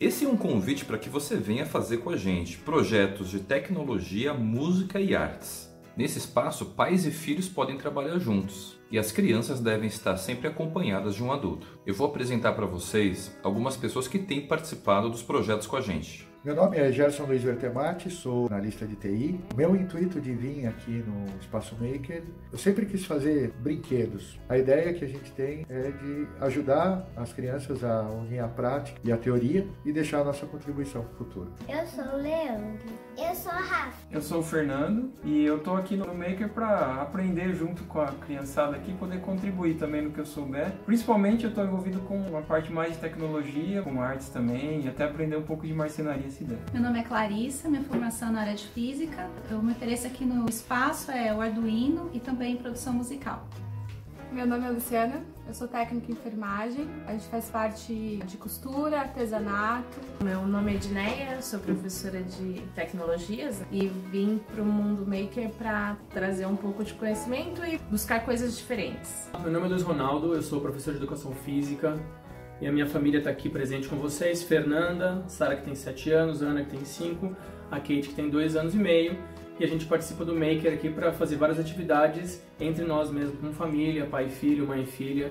Esse é um convite para que você venha fazer com a gente projetos de tecnologia, música e artes. Nesse espaço, pais e filhos podem trabalhar juntos e as crianças devem estar sempre acompanhadas de um adulto. Eu vou apresentar para vocês algumas pessoas que têm participado dos projetos com a gente. Meu nome é Gerson Luiz Vertemati, sou analista de TI. O meu intuito de vir aqui no Espaço Maker, eu sempre quis fazer brinquedos. A ideia que a gente tem é de ajudar as crianças a unir a prática e a teoria e deixar a nossa contribuição para o futuro. Eu sou o Leandro. Eu sou a Rafa. Eu sou o Fernando e eu estou aqui no Maker para aprender junto com a criançada aqui, poder contribuir também no que eu souber. Principalmente eu estou envolvido com uma parte mais de tecnologia, com artes também e até aprender um pouco de marcenaria. Meu nome é Clarissa, minha formação é na área de física. O meu interesse aqui no espaço é o Arduino e também produção musical. Meu nome é Luciana, eu sou técnica em enfermagem, a gente faz parte de costura, artesanato. Meu nome é Edneia, sou professora de tecnologias e vim para o Mundo Maker para trazer um pouco de conhecimento e buscar coisas diferentes. Meu nome é Luiz Ronaldo, eu sou professor de educação física. E a minha família está aqui presente com vocês, Fernanda, Sara que tem 7 anos, Ana que tem 5, a Kate que tem 2 anos e meio, e a gente participa do Maker aqui para fazer várias atividades entre nós mesmos, como família, pai e filho, mãe e filha.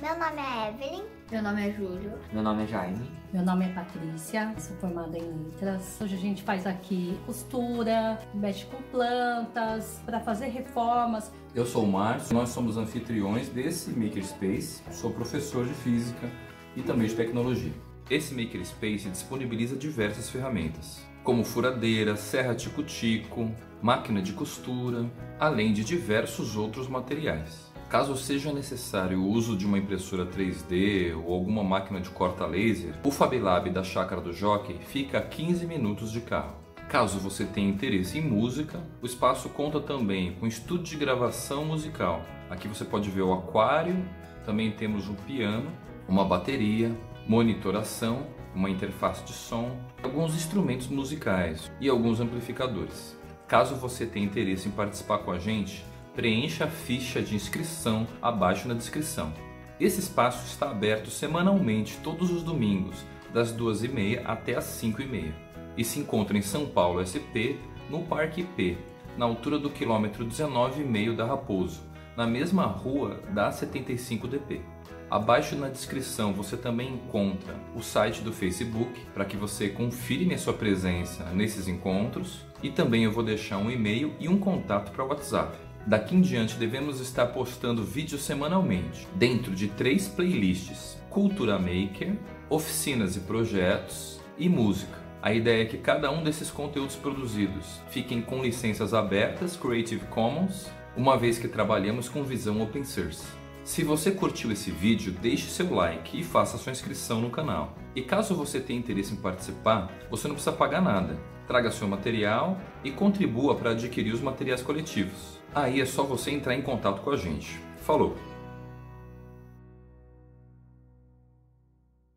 Meu nome é Evelyn. Meu nome é Júlio. Meu nome é Jaime. Meu nome é Patrícia, sou formada em letras. Hoje a gente faz aqui costura, mexe com plantas, para fazer reformas. Eu sou o Márcio, nós somos anfitriões desse Makerspace, sou professor de física e também de tecnologia. Esse Makerspace disponibiliza diversas ferramentas, como furadeira, serra tico-tico, máquina de costura, além de diversos outros materiais. Caso seja necessário o uso de uma impressora 3D ou alguma máquina de corta laser, o FabLab da Chácara do Jockey fica a 15 minutos de carro. Caso você tenha interesse em música, o espaço conta também com estúdio de gravação musical. Aqui você pode ver o aquário, também temos um piano, uma bateria, monitoração, uma interface de som, alguns instrumentos musicais e alguns amplificadores. Caso você tenha interesse em participar com a gente, preencha a ficha de inscrição abaixo na descrição. Esse espaço está aberto semanalmente todos os domingos, das 2h30 até as 5h30, e se encontra em São Paulo SP, no Parque IP, na altura do quilômetro 19,5 da Raposo, na mesma rua da 75DP. Abaixo na descrição você também encontra o site do Facebook para que você confirme a sua presença nesses encontros e também eu vou deixar um e-mail e um contato para o WhatsApp. Daqui em diante devemos estar postando vídeos semanalmente dentro de 3 playlists: Cultura Maker, Oficinas e Projetos e Música. A ideia é que cada um desses conteúdos produzidos fiquem com licenças abertas Creative Commons, uma vez que trabalhamos com visão open source. Se você curtiu esse vídeo, deixe seu like e faça sua inscrição no canal. E caso você tenha interesse em participar, você não precisa pagar nada. Traga seu material e contribua para adquirir os materiais coletivos. Aí é só você entrar em contato com a gente. Falou!